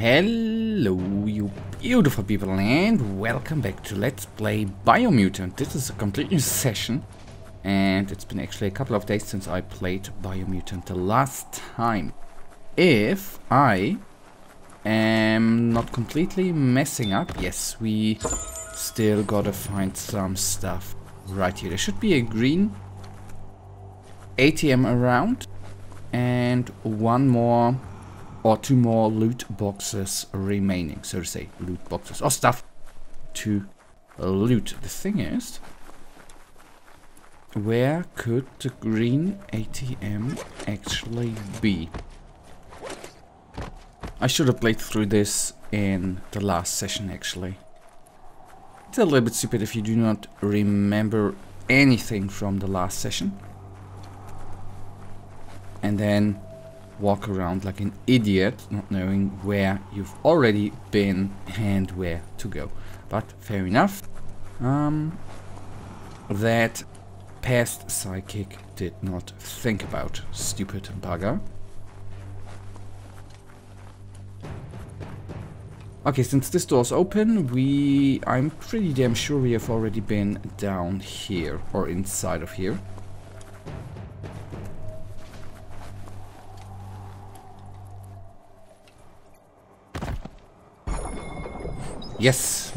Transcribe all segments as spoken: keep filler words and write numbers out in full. Hello you beautiful people and welcome back to Let's Play Biomutant. This is a complete new session and it's been actually a couple of days since I played Biomutant the last time. If I am not completely messing up, yes, we still gotta find some stuff right here. There should be a green A T M around and one more or two more loot boxes remaining, so to say, loot boxes or stuff to loot. The thing is, where could the green A T M actually be? I should have played through this in the last session actually. It's a little bit stupid if you do not remember anything from the last session and then walk around like an idiot not knowing where you've already been and where to go. But fair enough. Um, that past psychic did not think about, stupid bugger. Okay, since this door's open, we I'm pretty damn sure we have already been down here or inside of here. Yes.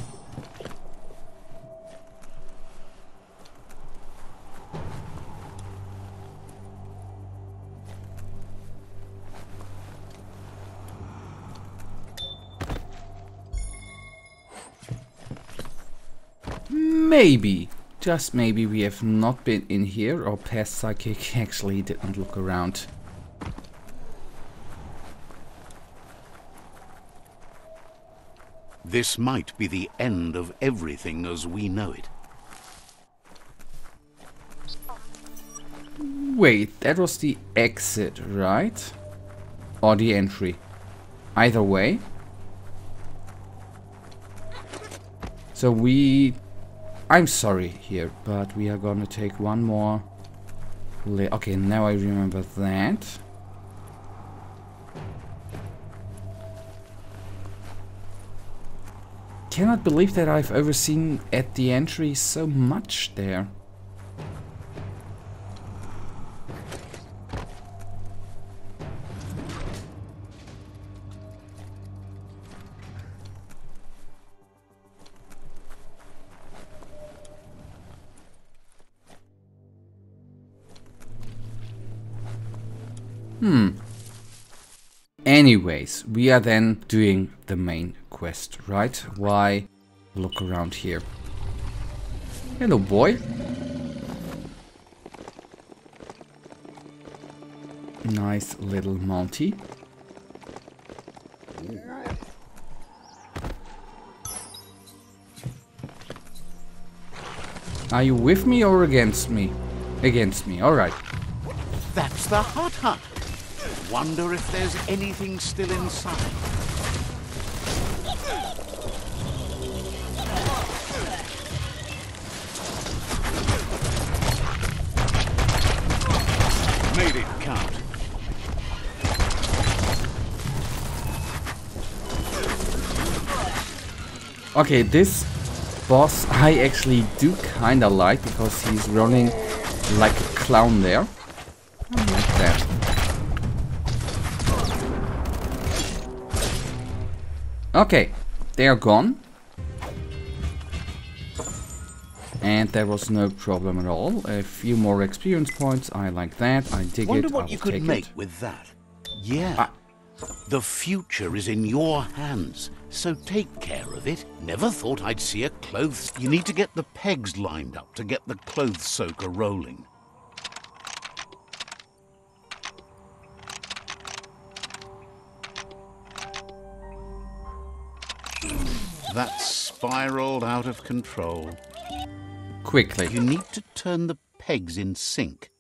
Maybe, just maybe, we have not been in here, or past psychic actually didn't look around. This might be the end of everything as we know it. Wait, that was the exit, right? Or the entry. Either way. So we... I'm sorry here, but we are gonna take one more... Okay, now I remember that. I cannot believe that I've overseen at the entry so much there. Hmm. Anyways, we are then doing the main quest, right? Why look around here? Hello, boy. Nice little Monty. Are you with me or against me? Against me, alright. That's the hut hut. Wonder if there's anything still inside. Made it count. Okay, this boss I actually do kinda like because he's running like a clown there. I like that. Okay, they are gone. And there was no problem at all. A few more experience points, I like that, I dig it, I wonder what you could make with that. Yeah, ah. The future is in your hands, so take care of it. Never thought I'd see a clothes... You need to get the pegs lined up to get the clothes soaker rolling. That spiraled out of control. Quickly. You need to turn the pegs in sync.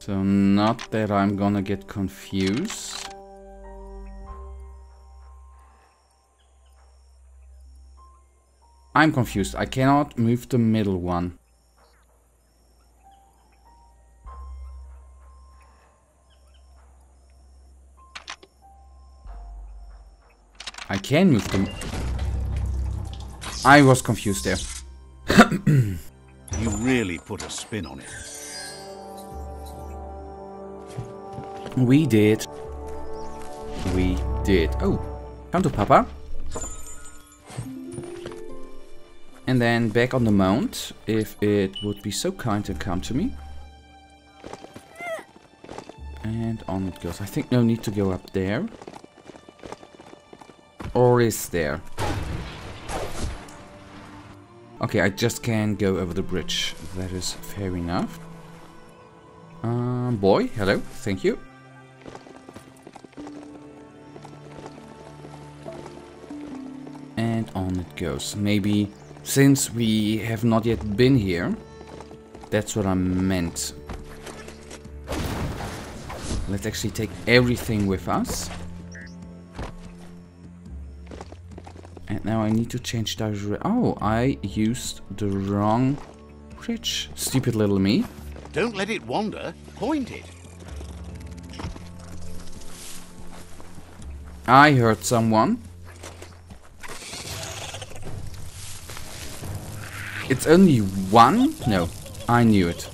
So not that I'm gonna get confused. I'm confused. I cannot move the middle one. I can move them. I was confused there. You really put a spin on it. We did. We did. Oh, come to Papa. And then back on the mount, if it would be so kind to come to me. And on it goes. I think no need to go up there. Or is there? Okay, I just can't go over the bridge. That is fair enough. Um, boy, hello. Thank you. And on it goes. Maybe since we have not yet been here, that's what I meant. Let's actually take everything with us. And now I need to change direction. Oh, I used the wrong bridge. Stupid little me. Don't let it wander. Point it. I heard someone. It's only one? No, I knew it.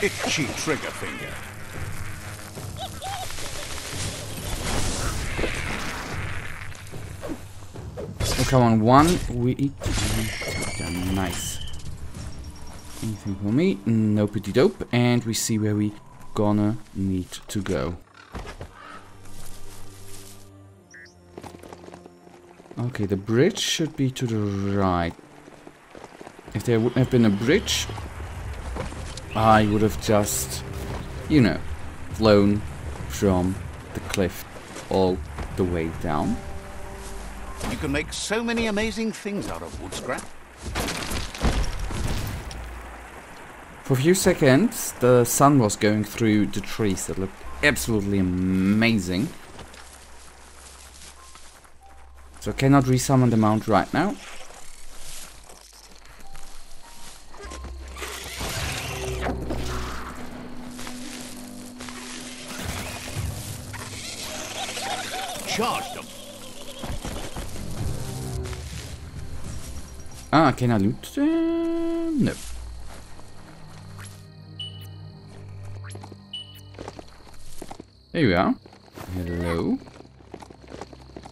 Itchy trigger finger. Come on, one, we eat. Nice. Anything for me? Nopity dope. And we see where we gonna need to go. Okay, the bridge should be to the right. If there wouldn't have been a bridge, I would have just, you know, flown from the cliff all the way down. You can make so many amazing things out of wood scrap. For a few seconds, the sun was going through the trees. That looked absolutely amazing. So I cannot resummon the mount right now. Charge them. Ah, can I loot them? No. There we are. Hello.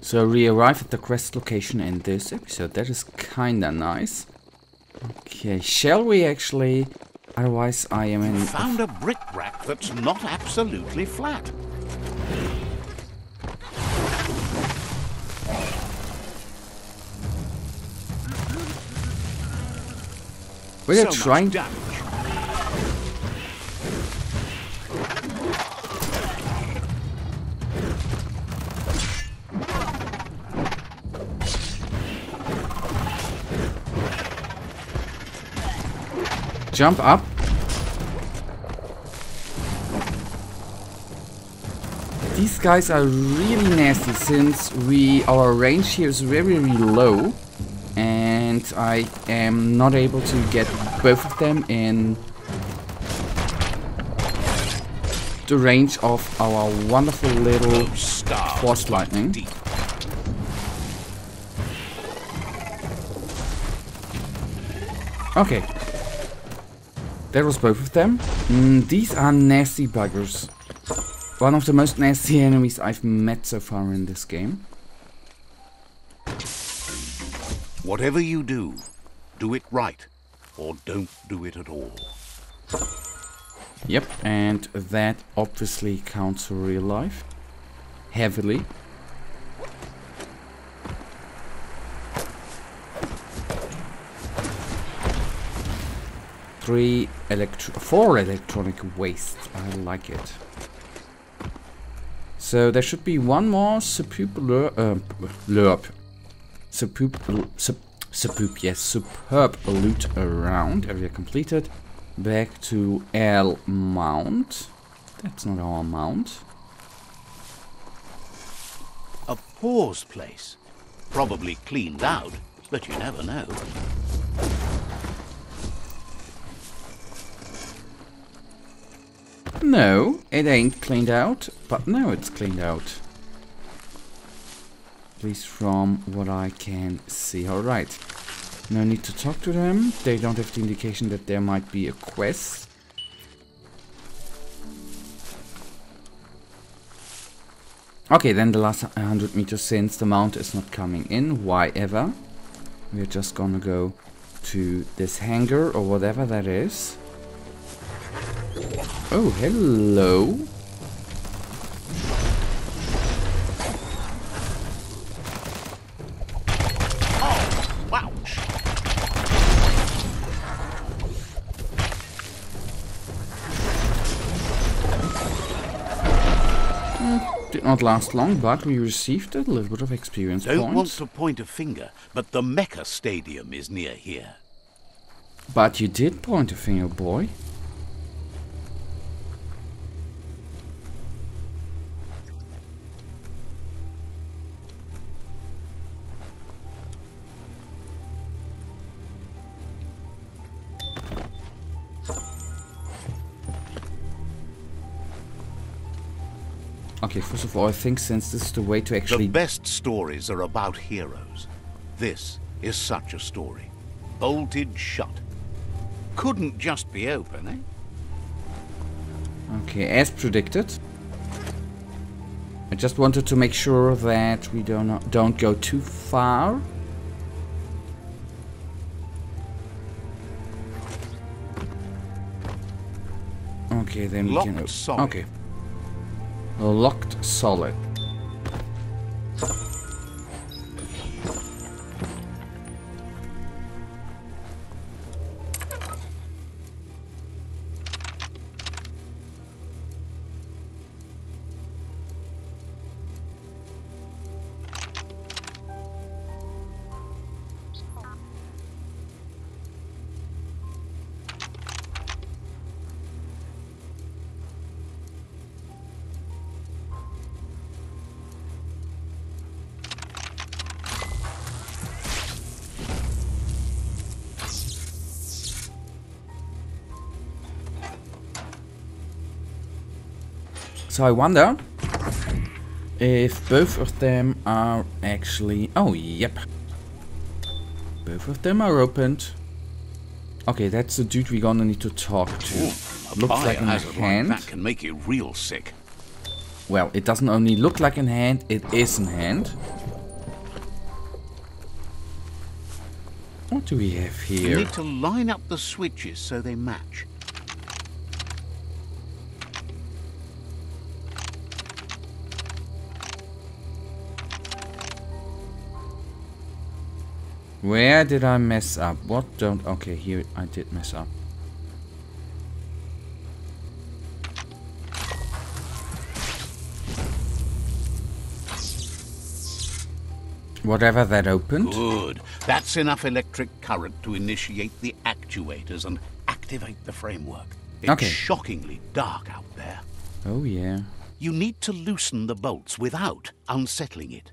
So we arrived at the quest location in this episode. That is kinda nice. Okay, shall we actually? Otherwise I am in... Found a brick-brack that's not absolutely flat. We're so trying. Damage. Jump up. These guys are really nasty since we our range here is very, very low. And I am not able to get both of them in the range of our wonderful little force lightning. Okay. That was both of them. Mm, these are nasty buggers. One of the most nasty enemies I've met so far in this game. Whatever you do, do it right, or don't do it at all. Yep, and that obviously counts for real life. Heavily. Three electro- four electronic waste. I like it. So there should be one more superb uh, lurp. Superb, sup, superb, yes, superb loot around. Area completed. Back to L Mount. That's not our mount. A pause place. Probably cleaned out, but you never know. No, it ain't cleaned out, but now it's cleaned out. at least from what I can see. Alright, no need to talk to them. They don't have the indication that there might be a quest. Okay, then the last one hundred meters since the mount is not coming in, why ever. We're just gonna go to this hangar or whatever that is. Oh, hello. Oh, wow. Mm, did not last long, but we received a little bit of experience points. Don't want to point a finger, but the Mecha Stadium is near here. But you did point a finger, boy. Okay, first of all, I think since this is the way to actually... The best stories are about heroes. This is such a story. Bolted shut. Couldn't just be open, eh? Okay, as predicted. I just wanted to make sure that we do not, don't go too far. Okay, then we can... Solid. Okay. Locked solid. So I wonder if both of them are actually... Oh, yep. Both of them are opened. Okay, that's the dude we're gonna need to talk to. Ooh, looks like a hand. That can make you real sick. Well, it doesn't only look like a hand, it is a hand. What do we have here? You need to line up the switches so they match. Where did I mess up? What don't... Okay, here I did mess up. Whatever that opened. Good. That's enough electric current to initiate the actuators and activate the framework. It's okay. Shockingly dark out there. Oh, yeah. You need to loosen the bolts without unsettling it.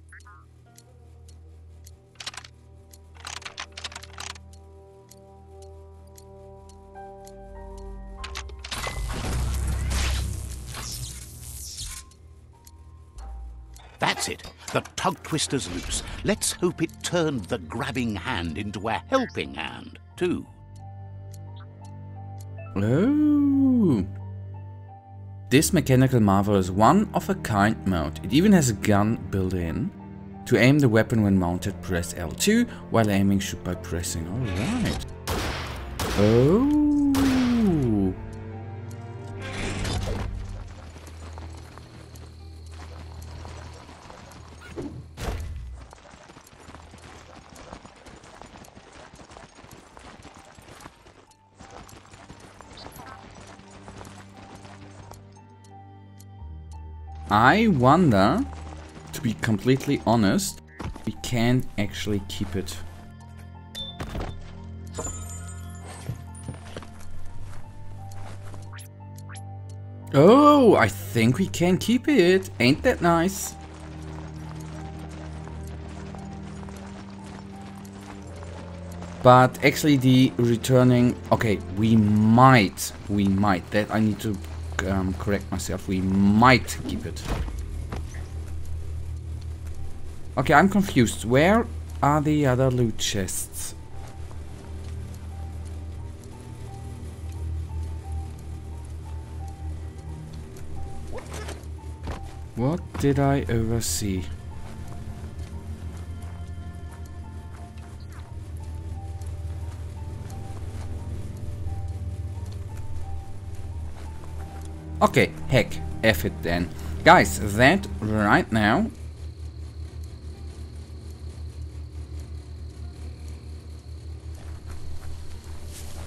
That's it. The tug twister's loose. Let's hope it turned the grabbing hand into a helping hand, too. Oh. This mechanical marvel is one of a kind mode. It even has a gun built in. To aim the weapon when mounted, press L two, while aiming shoot by pressing. Alright. Oh. I wonder, to be completely honest, we can't actually keep it. Oh, I think we can keep it. Ain't that nice? But actually the returning... Okay, we might, we might, that I need to... Um, correct myself, we might keep it. Okay, I'm confused. Where are the other loot chests? What did I oversee? Okay, heck, F it then. Guys, that right now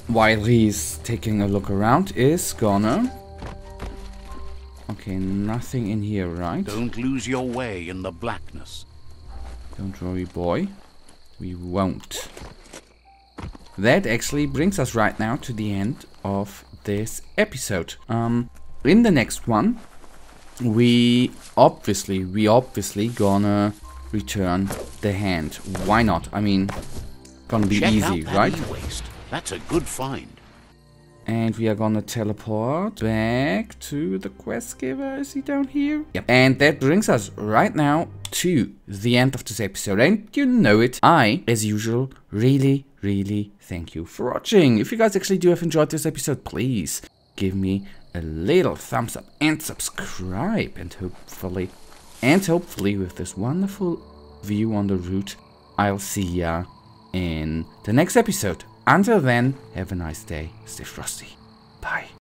while he's taking a look around is gonna... Okay, nothing in here, right? Don't lose your way in the blackness. Don't worry, boy. We won't. That actually brings us right now to the end of this episode. Um, in the next one, we obviously, we obviously gonna return the hand. Why not? I mean, gonna be Check easy, out right? E-waste. That's a good find. And we are gonna teleport back to the quest giver. Is he down here? Yep. And that brings us right now to the end of this episode. And you know it, I, as usual, really, really thank you for watching. If you guys actually do have enjoyed this episode, please give me a little thumbs up and subscribe. And hopefully, and hopefully with this wonderful view on the route, I'll see ya in the next episode. Until then, have a nice day, stay frosty, bye.